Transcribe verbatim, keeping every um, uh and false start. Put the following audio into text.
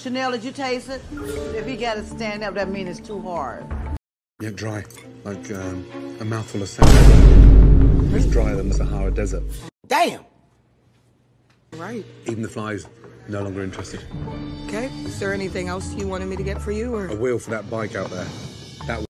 Chanel, did you taste it? If you gotta stand up, that means it's too hard. Yeah, dry. Like um, a mouthful of sand. It's drier than the Sahara Desert. Damn! Right. Even the flies, no longer interested. Okay, is there anything else you wanted me to get for you, or? A wheel for that bike out there. That